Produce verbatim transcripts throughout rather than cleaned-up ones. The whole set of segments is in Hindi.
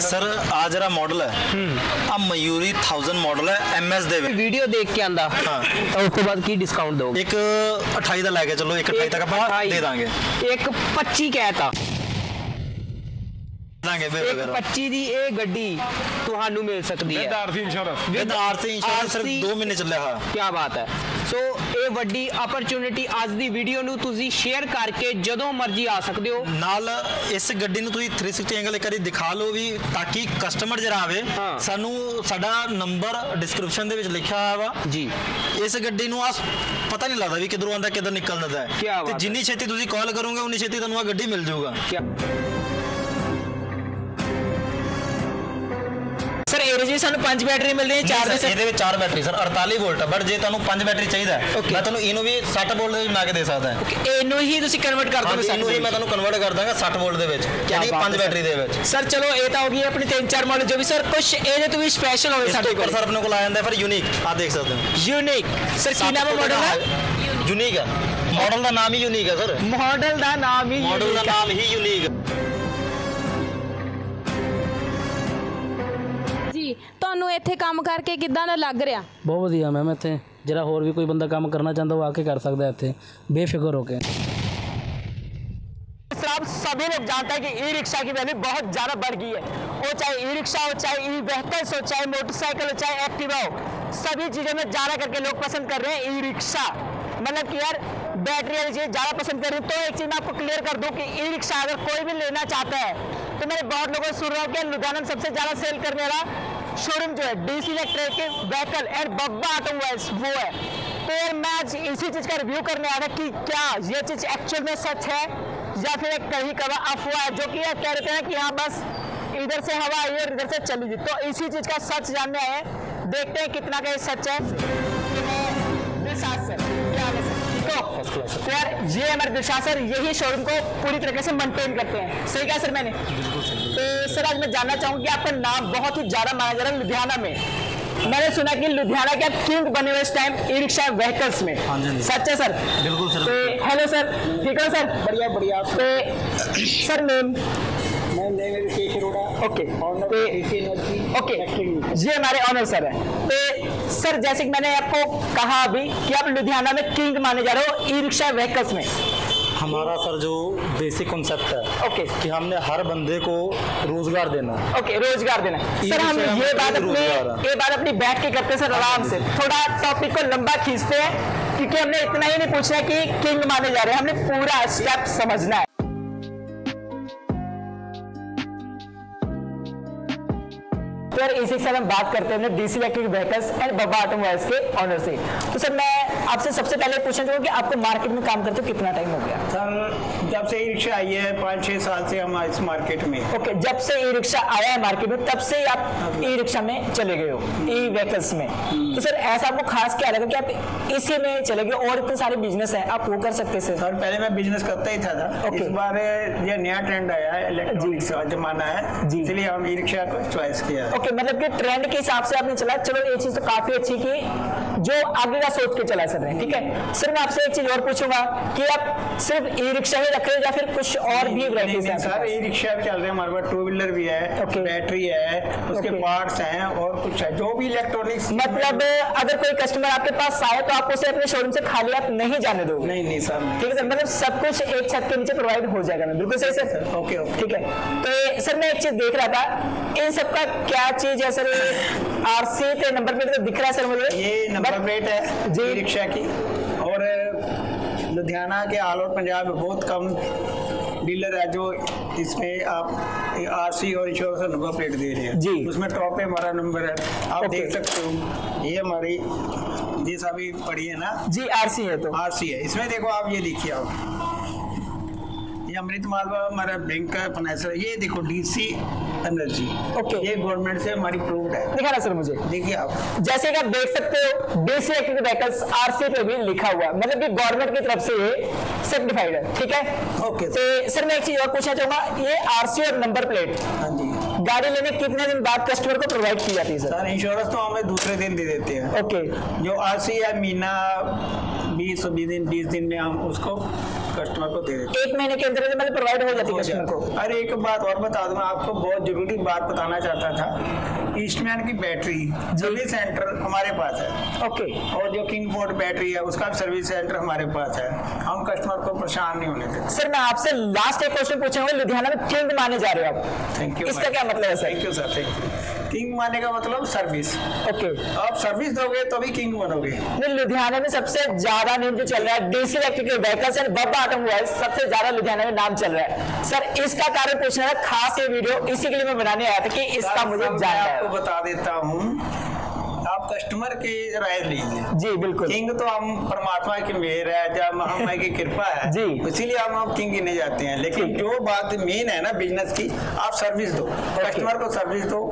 सर आज जरा मॉडल है अब मयूरी थाउजेंड मॉडल है एम एस दे वीडियो देख के आंदा हां तो उसके बाद की डिस्काउंट दो एक अट्ठाईस दा लेके चलो एक अट्ठाईस तक अपन दे देंगे एक पच्चीस कहता पच्ची दी ए गड्डी तुहानू मिल सकती है दो महीने चल रहा क्या बात है सो ए वड्डी अपॉर्चुनिटी आज दी वीडियो नू तुसी शेयर करके जदों मर्जी आ सकते हो नाल इस गड्डी नू तुसी तीन सौ साठ एंगल एक बार दिखा लो भी ताकि कस्टमर जरा आवे सानू साडा नंबर डिस्क्रिप्शन दे विच लिखा हुआ जी इस गड्डी नू आज पता नहीं लगता भी किधरों आंदा किधर निकलदा है जिन्नी छेती तुसी कॉल करोगे उन्नी छेती तुहानू आ गड्डी मिल जाऊगा जी ਸਾਨੂੰ पांच बैटरी मिल रही है चार दे ਇਹਦੇ ਵਿੱਚ चार बैटरी सर अड़तालीस वोल्ट बट जे ਤੁਹਾਨੂੰ पांच बैटरी चाहिए मैं ਤੁਹਾਨੂੰ ਇਹਨੂੰ ਵੀ साठ वोल्ट ਦੇ ਬਣਾ ਕੇ ਦੇ ਸਕਦਾ ਹੈ ਇਹਨੂੰ ਹੀ ਤੁਸੀਂ ਕਨਵਰਟ ਕਰ ਦੋਗੇ ਇਹਨੂੰ ਹੀ ਮੈਂ ਤੁਹਾਨੂੰ ਕਨਵਰਟ ਕਰ ਦਾਂਗਾ साठ वोल्ट ਦੇ ਵਿੱਚ ਯਾਨੀ पांच बैटरी ਦੇ ਵਿੱਚ ਸਰ ਚਲੋ ਇਹ ਤਾਂ ਹੋ ਗਈ ਆਪਣੀ तीन चार मॉडल जो भी सर कुछ ਇਹਦੇ ਤੋਂ ਵੀ ਸਪੈਸ਼ਲ ਹੋਵੇ ਸਾਡੇ ਕੋਲ ਸਰ ਆਪਣੇ ਕੋਲ ਆ ਜਾਂਦਾ ਫਿਰ ਯੂਨੀਕ ਆ ਦੇਖ ਸਕਦੇ ਹੋ ਯੂਨੀਕ ਸਰ ਕੀ ਨਾਮ ਹੈ ਮਾਡਲ ਦਾ ਯੂਨੀਕ ਹੈ ਮਾਡਲ ਦਾ ਨਾਮ ਹੀ ਯੂਨੀਕ ਹੈ ਸਰ ਮਾਡਲ ਦਾ ਨਾਮ ਹੀ ਮਾਡਲ ਦਾ ਨਾਮ ਹੀ ਯੂਨੀਕ ਤੁਹਾਨੂੰ ਇੱਥੇ ਕੰਮ ਕਰਕੇ ਕਿਦਾਂ ਦਾ ਲੱਗ ਰਿਹਾ ਬਹੁਤ ਵਧੀਆ ਮੈਮ ਇੱਥੇ ਜਿਹੜਾ ਹੋਰ ਵੀ ਕੋਈ ਬੰਦਾ ਕੰਮ ਕਰਨਾ ਚਾਹੁੰਦਾ ਉਹ ਆ ਕੇ ਕਰ ਸਕਦਾ ਇੱਥੇ ਬੇਫਿਕਰ ਹੋ ਕੇ आप सभी लोग जानते हैं कि ई रिक्शा की वैल्यू बहुत ज़्यादा बढ़ गई है वो चाहे ई रिक्शा हो चाहे ई व्हीकल्स हो चाहे मोटरसाइकिल हो चाहे एक्टिवा हो सभी चीज़ों में ज़्यादा करके लोग पसंद कर रहे हैं ई रिक्शा मतलब कि यार बैटरी वाली चीज़ ज़्यादा पसंद कर रही है तो एक चीज़ मैं आपको क्लियर कर दूँ कि ई रिक्शा अगर कोई भी लेना चाहता है तो मैंने बहुत लोगों से सुना कि लुधियाना में सबसे ज़्यादा सेल करने वाला शोरूम जो है DC electric vehicle and Babba automobiles वो है तो यार मैं आज इसी चीज़ का रिव्यू करने आया था कि क्या ये चीज़ एक्चुअल में सच है या फिर कहीं कभी अफवाह जो कि कह रहे हैं कि हाँ बस इधर से हवा आई और इधर से चली गई तो इसी चीज का सच जानना है देखते हैं कितना का सच है तो यार ये हमारे दिलशाद सर यही शोरूम को पूरी तरीके से मेंटेन करते हैं सही कहा सर मैंने तो सर आज मैं जानना चाहूँगी आपका नाम बहुत ही ज्यादा माना जा रहा है लुधियाना में मैंने सुना कि लुधियाना के किंग बने हुए इस टाइम ई रिक्शा व्हीकल्स में सच है सर बिल्कुल सर हेलो सर ठीक है सर बढ़िया बढ़िया सर नेम ओके ओके ये हमारे ऑनर सर है तो सर जैसे कि मैंने आपको कहा अभी कि आप लुधियाना में किंग माने जा रहे हो ई रिक्शा व्हीकल्स में हमारा सर जो बेसिक कॉन्सेप्ट है ओके कि हमने हर बंदे को रोजगार देना ओके रोजगार देना सर हम ये बात अपनी ये बात अपनी बैठ के करते हैं सर आराम से थोड़ा टॉपिक को लंबा खींचते हैं क्योंकि हमने इतना ही नहीं पूछा कि किंग माने जा रहे हैं हमने पूरा स्टेप समझना है तो यार इसी के साथ हम बात करते हैं DC electric vehicles and Babba automobiles के ऑनर से तो सर मैं आपसे सबसे पहले पूछना चाहूँगा कि आपको मार्केट में काम करते हो कितना टाइम हो गया सर जब से ई रिक्शा आई है पाँच छः साल से हम इस मार्केट में ओके जब से ई रिक्शा आया है मार्केट में तब से आप ई रिक्शा में चले गए हो ई व्हीकल्स में तो सर ऐसा आपको खास क्या लगा कि आप इसी में चले गए और इतने सारे बिजनेस हैं आप वो कर सकते सर सर पहले मैं बिजनेस करता ही था इस बार यह नया ट्रेंड आया है इलेक्ट्रॉनिक्स का जमाना है इसलिए हम ई रिक्शा को चॉइस किया है Okay, मतलब कि ट्रेंड के हिसाब से आपने चला चलो ये चीज तो काफी अच्छी की जो आगे का सोच के चला सर रहे ठीक है सर मैं आपसे एक चीज और पूछूंगा कि आप सिर्फ ई रिक्शा ही रख रहे हो या फिर कुछ और भी वैरायटीज हैं सर ई रिक्शा चल रहे हैं हमारे पास टू व्हीलर भी है okay. बैटरी है उसके okay. पार्ट्स हैं और कुछ है जो भी इलेक्ट्रॉनिक्स मतलब अगर कोई कस्टमर आपके पास आए तो आप उसे अपने शोरूम से खाली आप नहीं जाने दो नहीं नहीं सर ठीक है सर मतलब सब कुछ एक छत के नीचे प्रोवाइड हो जाएगा बिल्कुल सही सर ओके ओके ठीक है तो सर मैं एक चीज देख रहा था इन सबका क्या चीज है सर आरसी पे नंबर प्लेट तो दिख रहा है सर मुझे ये नंबर प्लेट है जी रिक्शा की और लुधियाना के ऑल ओवर पंजाब में बहुत कम डीलर है जो इसमें आप आरसी और इंश्योरेंस का नंबर प्लेट दे रहे हैं जी उसमें टॉप पे हमारा नंबर है आप देख सकते हो ये हमारी जी सभी पड़ी है ना जी आरसी है तो आरसी है इसमें देखो आप ये देखिए आप ये अमृत मालवा हमारा बैंक का फाइनेंसर है ये देखो डीसी एनर्जी ओके ये गवर्नमेंट से हमारी प्रूव्ड है दिखा रहा सर मुझे देखिए आप जैसे कि आप देख सकते हो डीसी इलेक्ट्रिक व्हीकल्स आरसी पे भी लिखा हुआ है मतलब कि गवर्नमेंट की तरफ से ये सर्टिफाइड है ठीक है ओके तो सर मैं एक चीज और पूछना चाहूंगा ये आरसी और नंबर प्लेट हाँ जी गाड़ी लेने कितने दिन बाद कस्टमर को प्रोवाइड की जाती है सर सर इंश्योरेंस तो हमें दूसरे दिन दे देते हैं ओके जो आरसी है महीना बीस बीस दिन बीस दिन में हम उसको कस्टमर को दे देते हैं। एक महीने के अंदर मतलब प्रोवाइड हो जाती है कस्टमर को। अरे एक बात और बता दूं, आपको बहुत जरूरी बात बताना चाहता था, ईस्टमैन की बैटरी सर्विस सेंटर हमारे पास है। ओके। और जो किंग फोर्ड बैटरी है उसका सर्विस सेंटर हमारे पास है, हम कस्टमर को परेशान नहीं होने देते। सर मैं आपसे लास्ट एक क्वेश्चन पूछूंगा, लुधियाना में किंग माने जा रहे हो आप, थैंक यू, इसका क्या मतलब है? Thank you sir, thank you. King माने का मतलब सर्विस। ओके। आप सर्विस दोगे तभी किंग बनोगे। लुधियाना में सबसे ज्यादा नेम जो चल रहा है DC electric vehicles and Babba automobiles, सबसे ज्यादा लुधियाना में नाम चल रहा है। सर इसका कारण पूछना था, खास ये वीडियो इसी के लिए मैं बनाने आया था कि इसका मुझे जानना है। आपको बता देता हूँ, आप कस्टमर की राय लीजिए। जी बिल्कुल। किंग तो हम परमात्मा की मेहर है, जब महामाई की कृपा है जी, इसीलिए हम आप किंग गिने जाते हैं। लेकिन जो बात मेन है ना बिजनेस की, आप सर्विस दो, कस्टमर को सर्विस दो,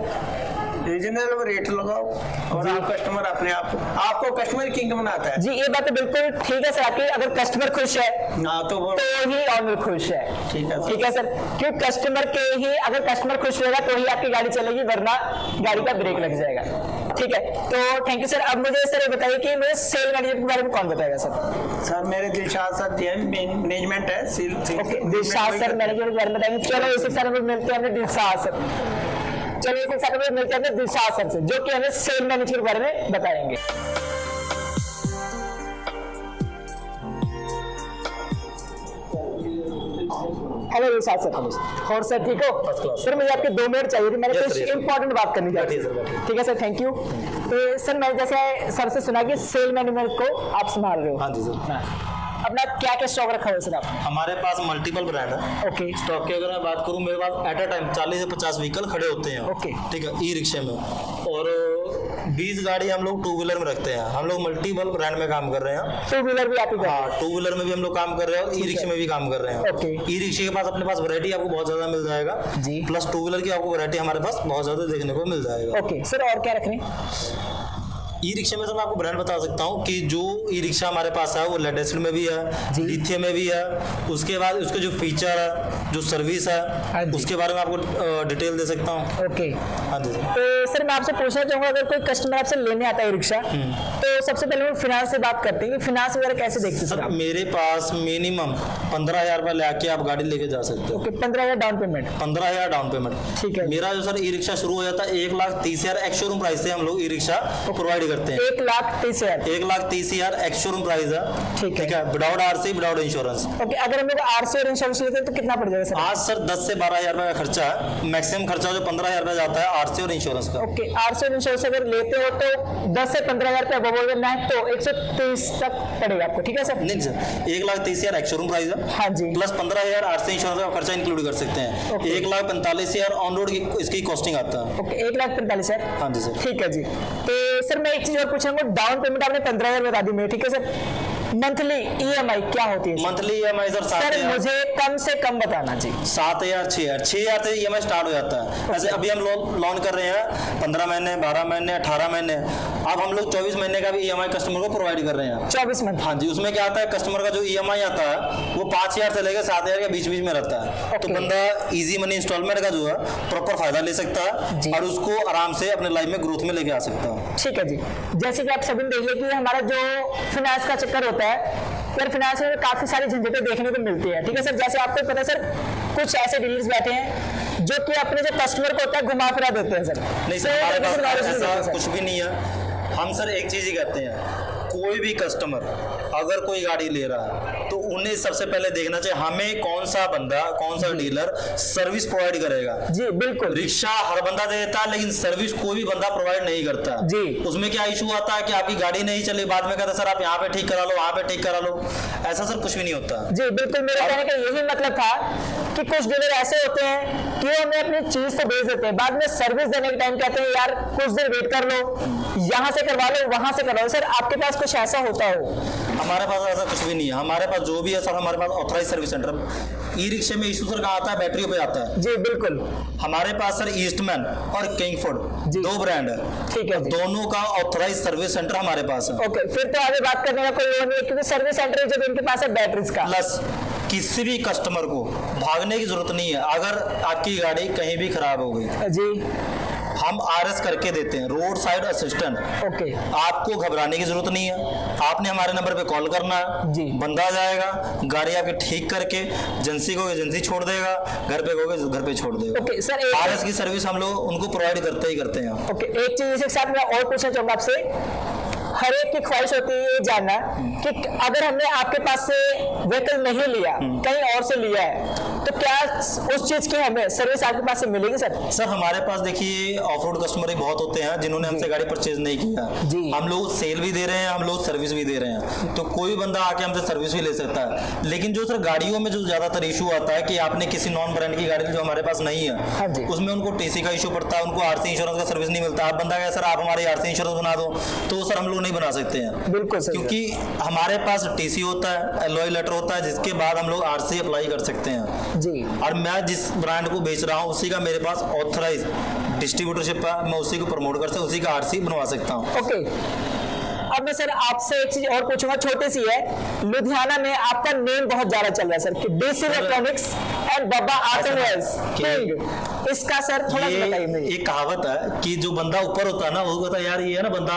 रीजनेबल रेट लगाओ और आप कस्टमर अपने आप आपको कस्टमर किंग बनाता है। जी ये बात तो बिल्कुल ठीक है सर आपकी, अगर कस्टमर खुश है ना तो तो ही ऑनर खुश है। ठीक है ठीक है सर, क्यों कस्टमर के ही, अगर कस्टमर खुश रहेगा तो ही आपकी गाड़ी चलेगी, वरना गाड़ी का ब्रेक लग जाएगा। ठीक है, तो थैंक यू सर। अब मुझे सर बताइए कि मुझे सेल मैनेजमेंट के बारे में कौन बताएगा? सर सर मेरे दिलशाद सर मैनेजमेंट है, दिलशाद सर मैनेजमेंट के बारे में बताएंगे। चलो इसी सर मिलते हैं दिलशाद सर, चलिए इसी सर मिलते हैं दिलशाद सर से जो कि हमें सेल मैनेजमेंट के बारे में बताएंगे। Hello Dilshad sir. और सर ठीक हो? सर मुझे आपके दो मिनट चाहिए थे, मैंने कुछ इंपॉर्टेंट बात करनी थी। ठीक है सर, थैंक यू। तो सर मैंने जैसे सर से सुना कि सेल मैनेजमेंट को आप संभाल रहे हो। हाँ जी सर। अपना क्या क्या स्टॉक रखा है सर आप? हमारे पास मल्टीपल ब्रांड है। ओके। स्टॉक की अगर मैं बात करूं, मेरे पास एट अ टाइम चालीस से पचास व्हीकल खड़े होते हैं। ओके। ठीक है, ई रिक्शे में, और बीस गाड़ी हम लोग टू व्हीलर में रखते हैं। हम लोग मल्टीपल ब्रांड में काम कर रहे हैं। टू व्हीलर भी आप ही? हाँ, टू व्हीलर में भी हम लोग काम कर रहे हैं और ई रिक्शे में भी काम कर रहे हैं। ओके। ई रिक्शे के पास अपने पास वैरायटी आपको बहुत ज्यादा मिल जाएगा जी, प्लस टू व्हीलर की आपको वैरायटी हमारे पास बहुत ज्यादा देखने को मिल जाएगा। ओके सर, और क्या रख रहे हैं ई रिक्शा में? सर मैं आपको ब्रांड बता सकता हूँ कि जो ई रिक्शा हमारे पास है वो लेटेस्ट में भी है, लिथियम में भी है, उसके बाद उसके जो फीचर है, जो सर्विस है, उसके बारे में आपको डिटेल दे सकता हूँ। ओके। हाँ जी। तो सर मैं आपसे पूछना चाहूँगा, अगर कोई कस्टमर आपसे लेने आता है ई रिक्शा तो सबसे पहले वो फिनांस से बात करते हैं, फिनांस वगैरह कैसे देखते हैं? सर मेरे पास मिनिमम पंद्रह हजार रुपये लेके आप गाड़ी लेके जा सकते हो। पंद्रह हजार डाउन पेमेंट? पंद्रह हजार डाउन पेमेंट। ठीक है। मेरा जो सर ई रिक्शा शुरू हो जाता है एक लाख तीस हजार एक्स शोरूम प्राइस से हम लोग ई रिक्शा प्रोवाइड करते हैं। एक लाख तीस हजार एक लाख तीस हजार एक्स शोरूम प्राइस है। ठीक है, without RC, without insurance. Okay. अगर हम लोग आरसी और इंश्योरेंस लेते हैं तो कितना पड़ जाएगा सर? आज सर दस से बारह हजार रुपये का खर्चा है, मैक्सिमम खर्चा जो पंद्रह हजार रुपये जाता है आरसी और इंश्योरेंस का। ओके। आरसी और इंश्योरेंस अगर लेते हो तो दस से पंद्रह हजार रुपये बोल देना है तो एक सौ तीस तक पड़ेगा आपको। ठीक है सर। नहीं सर, एक लाख तीस हजार एक्स शोरूम प्राइस है। हाँ जी। प्लस पंद्रह हजार आरसी इंश्योरेंस का खर्चा इंक्लूड कर सकते हैं। एक लाख पैंतालीस हजार ऑन रोड इसकी कॉस्टिंग आता है। ओके, एक लाख पैंतालीस हजार। हाँ जी सर। ठीक है जी। तो सर मैं एक चीज और पूछूंगा, डाउन पेमेंट आपने पंद्रह हजार बता दी मैं, ठीक है सर, मंथली ईएमआई क्या होती है? मंथली ईएमआई सर सर मुझे कम से कम बताना जी, सात हजार छह हजार छह हजार से ईएमआई स्टार्ट हो जाता है। वैसे अभी हम लोग लोन कर रहे हैं पंद्रह महीने, बारह महीने, अठारह महीने, अब हम लोग चौबीस महीने का भी ईएमआई कस्टमर को प्रोवाइड कर रहे हैं। चौबीस महीने? हाँ जी। उसमें क्या आता है, कस्टमर का जो ईएमआई आता है वो पाँच हजार से लेकर सात हजार के बीच बीच में रहता है। तो बंदा इजी मनी इंस्टॉलमेंट का जो है प्रॉपर फायदा ले सकता है और उसको आराम से अपने लाइफ में ग्रोथ में लेके आ सकता है। ठीक है जी। जैसे कि आप सभी देख लेकिन हमारा जो फिनेंस का चक्कर होता है सर, फिनांस में काफी सारी झंझटें देखने को मिलती है। ठीक है सर, जैसे आपको पता है सर कुछ ऐसे डीलर्स बैठे हैं जो कि अपने जो कस्टमर को होता है घुमा फिरा देते हैं। सर नहीं सर, हमारे पास ऐसा कुछ भी नहीं है। हम सर एक चीज ही करते हैं, कोई भी कस्टमर अगर कोई गाड़ी ले रहा है तो उन्हें सबसे पहले देखना चाहिए हमें कौन सा बंदा, कौन सा डीलर सर्विस प्रोवाइड करेगा। जी बिल्कुल। रिक्शा हर बंदा दे देता है लेकिन सर्विस कोई भी बंदा प्रोवाइड नहीं करता जी। उसमें क्या इशू आता है कि आपकी गाड़ी नहीं चली, बाद में कहता सर आप यहाँ पे ठीक करा लो, वहाँ पे ठीक करा लो, ऐसा सर कुछ भी नहीं होता जी। बिल्कुल, मेरा कहने का यही मतलब था कि कुछ डीलर ऐसे होते हैं कि हमें अपनी चीज तो बेच देते हैं, बाद में सर्विस देने के टाइम कहते हैं यार कुछ देर वेट कर लो, यहाँ से करवा लो, वहां से करवा लो। सर आपके पास कुछ ऐसा होता हो? हमारे पास ऐसा कुछ भी नहीं है। हमारे पास जो भी है सर, हमारे पास ऑथराइज सर्विस सेंटर। ई रिक्शे में इशू सर का आता है बैटरी पे आता है जी। बिल्कुल, हमारे पास सर ईस्टमैन और किंगफोर्ड दो ब्रांड है। ठीक है, दोनों का ऑथराइज सर्विस सेंटर हमारे पास है। ओके, फिर तो आगे बात करने का कोई वो नहीं है क्योंकि सर्विस सेंटर जब इनके पास है बैटरीज का, प्लस किसी भी कस्टमर को भागने की जरूरत नहीं है। अगर आपकी गाड़ी कहीं भी खराब हो गई जी हम आरएस करके देते हैं, रोड साइड असिस्टेंट। ओके, आपको घबराने की जरूरत नहीं है, आपने हमारे नंबर पे कॉल करना है जी। बंदा जाएगा, गाड़ी आपकी ठीक करके एजेंसी को एजेंसी छोड़ देगा, घर पे कहोगे घर पे छोड़ देगा। ओके सर, आरएस की सर्विस हम लोग उनको प्रोवाइड करते ही करते हैं। ओके, एक चीज इसके साथ मैं और पूछना चाहूंगा आपसे, हर एक की ख्वाहिश होती है ये जानना कि अगर हमने आपके पास से व्हीकल नहीं लिया, कहीं और से लिया है, तो क्या उस चीज की हमें सर्विस आपके पास से मिलेगी सर? सर हमारे पास देखिए ऑफ रोड कस्टमर ही बहुत होते हैं जिन्होंने हमसे गाड़ी परचेज नहीं किया जी। हम लोग सेल भी दे रहे हैं, हम लोग सर्विस भी दे रहे हैं, तो कोई बंदा आके हमसे सर्विस भी ले सकता है। लेकिन जो सर गाड़ियों में जो ज्यादातर इशू आता है कि आपने किसी नॉन ब्रांड की गाड़ी जो हमारे पास नहीं है उसमें उनको टीसी का इशू पड़ता है, उनको आरसी इंश्योरेंस का सर्विस नहीं मिलता। आप बंदा क्या सर आप हमारे आरसी इंश्योरेंस बना दो, तो सर हम लोग नहीं बना सकते हैं। बिल्कुल सर, क्योंकि हमारे पास टीसी होता है, एलॉय लेटर होता है, जिसके बाद हम लोग आरसी अप्लाई कर सकते हैं जी। और मैं जिस ब्रांड को बेच रहा हूँ उसी का मेरे पास ऑथराइज डिस्ट्रीब्यूटरशिप है, मैं उसी को प्रमोट कर सकता हूँ, उसी का आरसी बनवा सकता हूँ। ओके, अब मैं सर आपसे एक चीज और पूछूंगा, छोटी सी है, लुधियाना में आपका नेम बहुत ज्यादा चल रहा है सर कि DC electronics and Babba automobiles, इसका सर थोड़ा सा बताइए मुझे। ये कहावत है कि जो बंदा ऊपर होता है ना वो कहता है यार ये है ना बंदा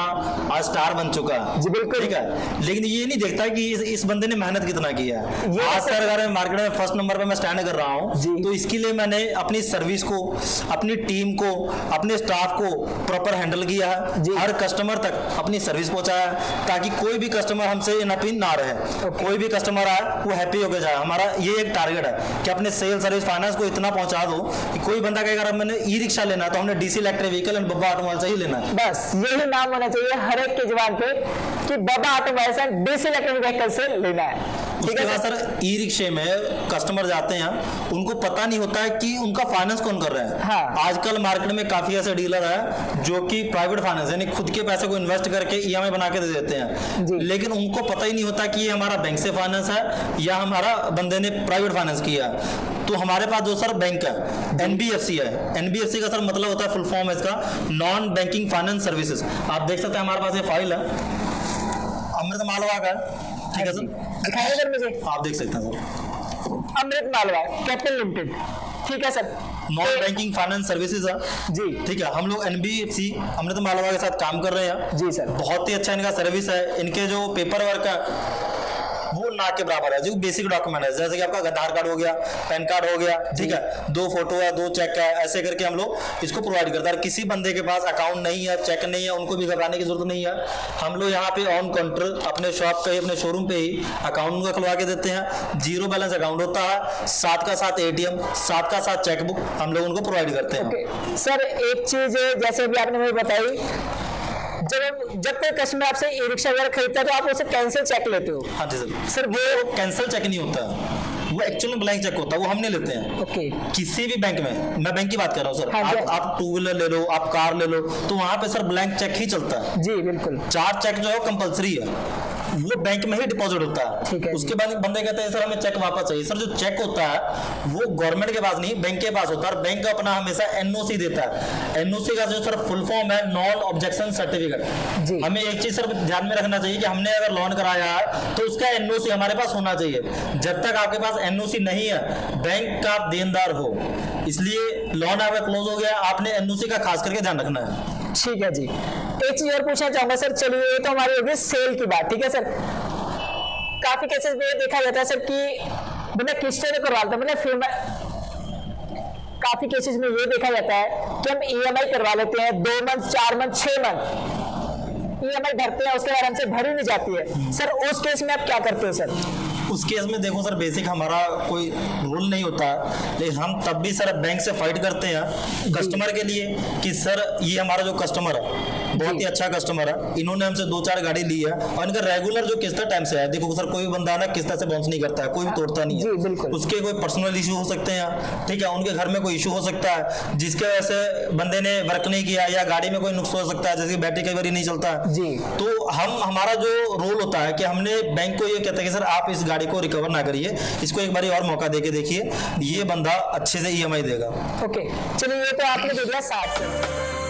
आज स्टार बन चुका है जी। बिल्कुल ठीक है, लेकिन ये नहीं देखता कि इस, इस बंदे ने मेहनत कितना किया है। आज सर अगर मार्केट में फर्स्ट नंबर पर मैं स्टैंड कर रहा हूँ तो इसके लिए मैंने अपनी सर्विस को, अपनी टीम को, अपने स्टाफ को प्रॉपर हैंडल किया है, हर कस्टमर तक अपनी सर्विस पहुँचाया, ताकि कोई भी कस्टमर हमसे इनहैप्पी ना रहे। okay. कोई भी कस्टमर आए वो हैप्पी होकर जाए। हमारा ये एक टारगेट है कि अपने सेल सर्विस फाइनेंस को इतना पहुंचा दो कि कोई बंदा कहेगा मैंने ई रिक्शा लेना तो हमने DC electric vehicle and Babba automobile से ही लेना है। बस यही नाम होना चाहिए हर एक के जुबान पे कि बब्बा ऑटोमोबाइल से डीसी इलेक्ट्रिक व्हीकल से लेना है। सर ई रिक्शे में कस्टमर जाते हैं, उनको पता नहीं होता है कि उनका फाइनेंस कौन कर रहा है। हाँ। आजकल मार्केट में काफी ऐसे डीलर है जो कि प्राइवेट फाइनेंस यानी खुद के पैसे को इन्वेस्ट करके ईएमआई बना के दे देते हैं, लेकिन उनको पता ही नहीं होता कि ये हमारा बैंक से फाइनेंस है या हमारा बंदे ने प्राइवेट फाइनेंस किया। तो हमारे पास जो सर बैंक है एनबीएफसी है, एनबीएफसी का सर मतलब होता है फुल फॉर्म है इसका नॉन बैंकिंग फाइनेंस सर्विसेज। आप देख सकते हैं हमारे पास ये फाइल है अमृत मालवा का, ठीक है सर, दिखाइए सर मुझे। आप देख सकते हैं sir Amrit Malwa capital limited, ठीक है sir, non banking finance services है जी। ठीक है, हम लोग एनबीएफसी अमृत मालवा के साथ काम कर रहे हैं जी सर। बहुत ही अच्छा इनका सर्विस है, इनके जो पेपर वर्क है वो ना के बराबर है, जो बेसिक डॉक्यूमेंट है जैसे कि आपका आधार कार्ड हो गया, पैन कार्ड हो गया, ठीक है, दो फोटो है, दो चेक है, ऐसे करके हम लोग इसको प्रोवाइड करते हैं। किसी बंदे के पास अकाउंट नहीं है, चेक नहीं है, उनको भी घबराने की जरूरत नहीं है। हम लोग यहाँ पे ऑन काउंटर अपने शॉप पे, अपने शोरूम पे ही अकाउंट खुलवा के देते हैं। जीरो बैलेंस अकाउंट होता है, साथ का साथ एटीएम, साथ का साथ चेकबुक हम लोग उनको प्रोवाइड करते हैं। सर एक चीज जैसे अभी आपने मुझे बताई, जब जब कोई कस्टमर आपसे ई रिक्शा वगैरह खरीदता है तो आप उसे कैंसिल चेक लेते हो? हाँ जी सर, सर वो कैंसिल चेक नहीं होता, वो एक्चुअली ब्लैंक चेक होता है, वो हम नहीं लेते हैं। Okay okay. किसी भी बैंक में, मैं बैंक की बात कर रहा हूँ सर। हाँ, आप, आप टू व्हीलर ले लो, आप कार ले लो, तो वहाँ पे सर ब्लैंक चेक ही चलता है जी। बिल्कुल, चार चेक जो है वो कंपल्सरी है, वो बैंक में ही डिपॉजिट होता है, है। उसके बाद बंदे कहते हैं सर हमें चेक वापस चाहिए। सर जो चेक होता है वो गवर्नमेंट के पास नहीं, बैंक के पास होता है, और बैंक अपना हमेशा एनओसी देता है। एनओसी का जो सर फुल फॉर्म है नॉन ऑब्जेक्शन सर्टिफिकेट। हमें एक चीज सर ध्यान में रखना चाहिए कि हमने अगर लोन कराया है तो उसका एनओसी हमारे पास होना चाहिए। जब तक आपके पास एनओसी नहीं है, बैंक का देनदार हो, इसलिए लोन आपका क्लोज हो गया, आपने एनओसी का खास करके ध्यान रखना है। ठीक है जी, एक चीज और पूछना चाहूंगा सर, चलिए तो हमारी होगी सेल की बात, ठीक है सर। काफी केसेस में देखा जाता है सर कि मतलब किस्ते में करवाते हैं, मतलब काफी केसेस में ये देखा जाता है कि हम ईएमआई करवा लेते हैं, दो मंथ, चार मंथ, छह मंथ ईएमआई भरते हैं, उसके बाद हमसे भरी नहीं जाती है। सर उस केस में आप क्या करते हैं सर? उस केस में देखो सर बेसिक हमारा कोई रूल नहीं होता, लेकिन हम तब भी सर बैंक से फाइट करते हैं कस्टमर के लिए कि सर ये हमारा जो कस्टमर है बहुत ही अच्छा कस्टमर है, इन्होंने हमसे दो चार गाड़ी ली है और इनका रेगुलर जो किस्ता टाइम से है। देखो सर कोई बंदा ना किस्ता से बाउंस नहीं करता है, कोई भी तोड़ता नहीं है, उसके कोई पर्सनल इशू हो सकते हैं, ठीक है, उनके घर में कोई इशू हो सकता है जिसके वजह से बंदे ने वर्क नहीं किया, या गाड़ी में कोई नुकसान हो सकता है जैसे बैटरी कई बार नहीं चलता है। तो हम हमारा जो रोल होता है कि हमने बैंक को ये कहते हैं कि सर आप इस गाड़ी को रिकवर ना करिए, इसको एक बार और मौका देके देखिए, ये बंदा अच्छे से ई एम आई देगा। ओके, चलिए ये तो आपने दे दिया साथ।